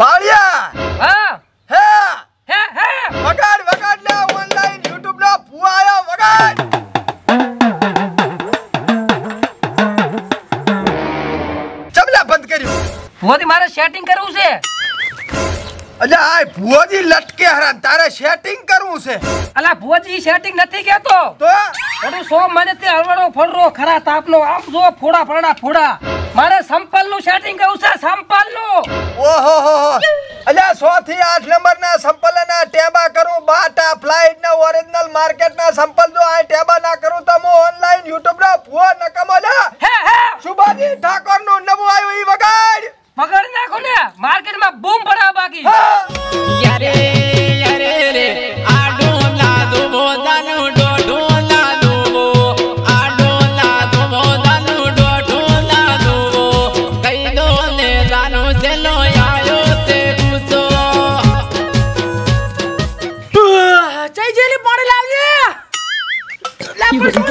पाळिया हे हे हे वगाड वगाड ला online YouTube ला भुवा आया वगाड चबला बंद करियो भुवा दी मारे सेटिंग करू से अले आय भुवा दी लटके हरा तारे सेटिंग करू से अला भुवा जी सेटिंग नथी केतो तो ओडू सो मने ते हलवडो फडरो खरा तापनो आप जो फोड़ा फड़ा फोड़ा मारे संपल नु सेटिंग करू से संपल नु ओहो हो अले 100 થી 8 નંબર ના સંપલ ના ટેબા કરું બાટા ફ્લાઇટ ના ઓરિજિનલ માર્કેટ ના સંપલ જો આ ટેબા ના કરું તો હું ઓનલાઈન YouTube ના ભુવો નકમોલા હે હે સુભાજી ઠાકોર નું નવું આયો ઈ વગાડ પકડ નાખો ને માર્કેટ માં બૂમ પડાવ બાકી યારે યારે રે આડો ના દુબો દાનું ડોડો ના દુબો આડો ના દુબો દાનું ડોડો ના દુબો કઈ દો ને રાનો જેલો લાપડ છોડે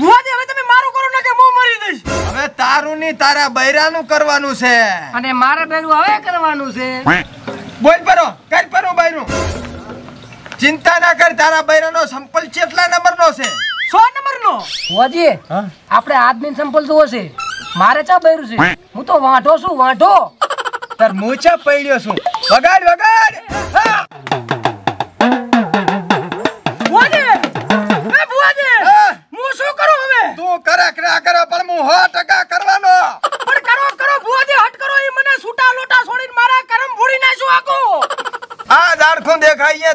ભુવાજી હવે તમે મારું કરો ને કે હું મરી જઈશ હવે તારું ની તારા બૈરાનું કરવાનું છે અને મારા બૈરું હવે કરવાનું છે બોલ પરો કઈ પરો બૈરું ચિંતા ના કર તારા બૈરાનો સંપલ કેટલા નંબરનો છે 100 નંબરનો ભુવાજી આપણે આદમીન સંપલ જોવો છે મારે ચા બૈરું છે હું તો વાંઢો છું વાંઢો તાર મોચા પડ્યો છું વગાડ વગાડ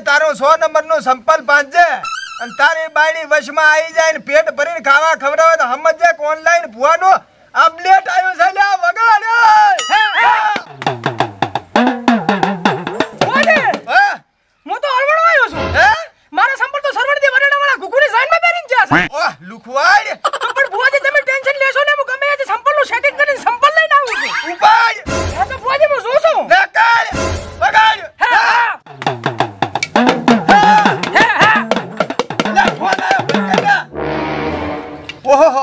તારો 100 નંબરનો સંપલ પાંજે અને તારી બાયડી વશમાં આવી જાય ને પેટ ભરીને ખાવા ખવડાવે તો સમજે કે ઓનલાઈન ભુવાનો અપડેટ આવ્યો છે લે વગાડ ઓલે હું તો હળવડો આવ્યો છું હે મારો સંપલ તો સરવણદી વડેડાવાળા ગુગુરી સાઈનમાં બેરીન ગયા છે ઓહ લુખવાડ તો પણ ભુવાજી તમે ટેન્શન લેશો ને હું ગમે તે સંપલનું સેટિંગ કરીને સંપલ લઈને આવું છું ઉપાડ આ તો ભુવાજી હું જોઉં છું વગાડ વગાડ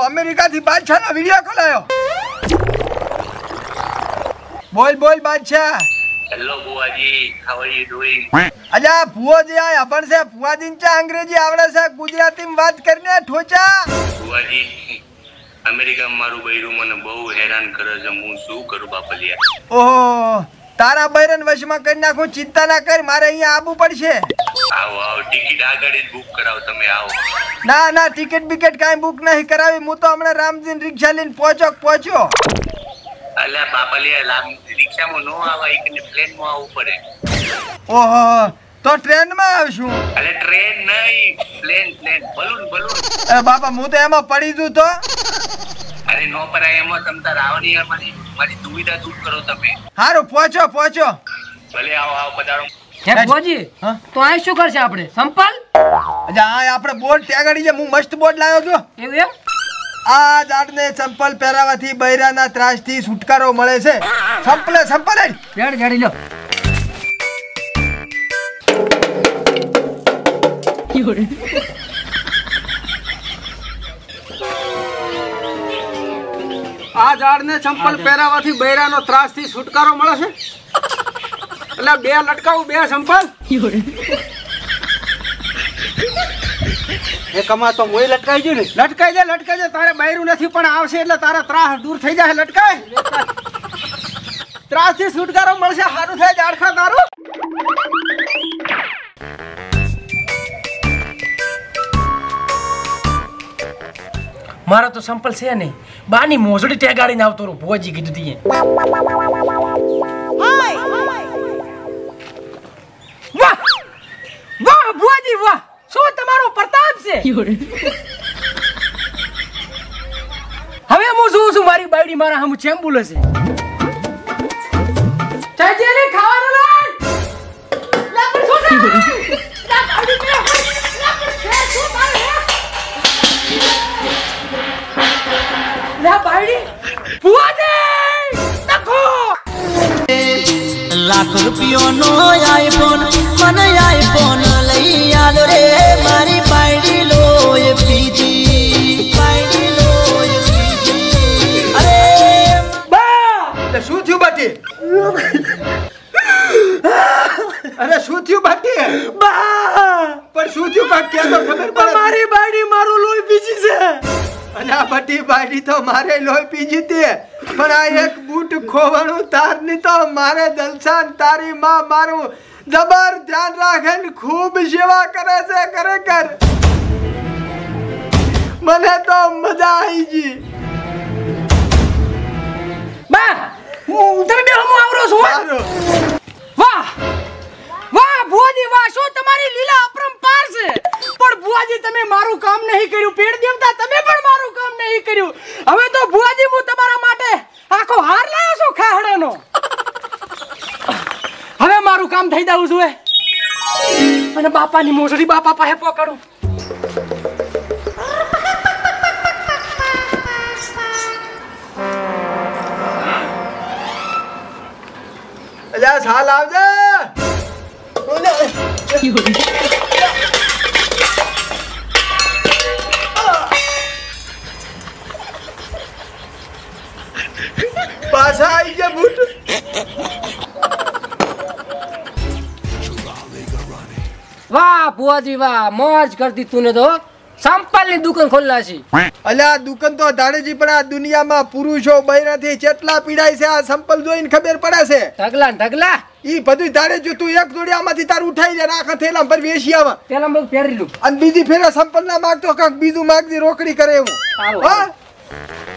अमेरिका थी बादशाह ना वीडियो कॉल आयो बोल बोल बादशाह हेलो बुआ जी हाउ आर यू डूइंग अजा बुआ जी आया अपन से बुआ जी ने अंग्रेजी आवड़े से गुजराती में बात करने ठोचा बुआ जी अमेरिका में मारू बयरू मने बहुत हैरान करे छे हूं શું करू बापलिया ओहो तारा बयरन वशमा कर नाखू चिंता ना कर मारे यहां आबू पड़शे आओ आओ टिकट आगाड़ी बुक कराओ तमे आओ ना ना टिकट बिकट काई बुक नहीं करावी मु तो हमने रामजी ने रिक्शा लेन पहुंचो अले बापलिया राम रिक्शा में नो आवा एक ने प्लेन में आऊ पड़े ओहो तो ट्रेन में आवशू अले ट्रेन नहीं प्लेन प्लेन बलून बलून अरे बापा मु तो एमा पड़ी जू तो अरे नो पर एमा तम तार आवनी यार मारी મારી દુવિધા દૂર કરો તમે હારો પહોંચો પહોંચો ભલે આવો આવો પધારો હે ભુવાજી તો આય શું કરશે આપણે સંપલ અજા આ આપણે બોર્ડ ટેગાડી છે હું મસ્ત બોર્ડ લાવ્યો જો એવું એમ આ જાડને સંપલ પહેરાવાથી બૈરાના ત્રાસથી છુટકારો મળે છે સંપલે સંપલ પેડ જાડી લો યોરે આ ઝાડને સંપલ પહેરાવાથી બૈરાનો ત્રાસથી છુટકારો મળે છે એટલે બે લટકાવું બે સંપલ એ કમા તો મોય લટકાઈ ગયું ને લટકાઈ દે તારે બૈરું નથી પણ આવશે એટલે તારા ત્રાસ દૂર થઈ જશે લટકાય ત્રાસથી છુટકારો મળશે સારું થાય ઝાડખા તારું મારો તો સંપલ છે નહીં બાની મોજડી ટેગાડીને આવતો રો ભુવાજી કીધું તીએ હાય વાહ વાહ ભુવાજી વાહ શું તમારો પ્રતાપ છે હવે હું જોઉં છું મારી બાયડી મારા સામે ચેમ્બુલે છે ચાજેલે ખાવાનું લાય लाख रुपयों नो आईफोन मन आईफोन लई आलो रे मारी पायडी लोय पीजी पायडी लोय पीजी। अरे बा ते શું થયું બાટી? અરે શું થયું બાટી? બા પણ શું થયું કાક કે તો ખબર પડે મારી બાયડી મારું લોય પીજી છે અને આ બાટી બાયડી તો મારે લોય પીજી તે पर आ एक बूट खोवणू तार नी तो मारे दलसान तारी मां मारू जबर ध्यान राखन खूब सेवा करे से करे कर मने तो मजा आई जी बा तने बे हम आवरो सो वाह वाह बुआजी वाह शो तुम्हारी लीला अपरंपार से पर बुआजी तमे मारू काम नहीं करियो पेड़ देवता तमे पण मारू काम नहीं करियो हवे तो बुआजी मु तुम्हारा आखो हार लायो सो खाहडानो हवे मारू काम थई जाऊ छे अने बापा नी मोजरी बापा पाहे पकड़ू अजा साल आवजे पासा आई जा बूट वाह बुआ जी वाह मौज कर दी तूने तो संपल नी दुकान खोलला छी अला दुकान तो दाणे जी पण आ दुनिया मा पुरुषो बयरा थी चेटला पीड़ाई से आ संपल जोइन खबर पड़े से ढगला ढगला ई बदुई दाणे जो तू एक जोड़िया माथी तार उठाई ले राखा थेला पर वेशियावा पहला मग फेरी लू अन बीजी फेरा संपल ना मागतो काक बीजू मागदी रोकड़ी करे हूं हां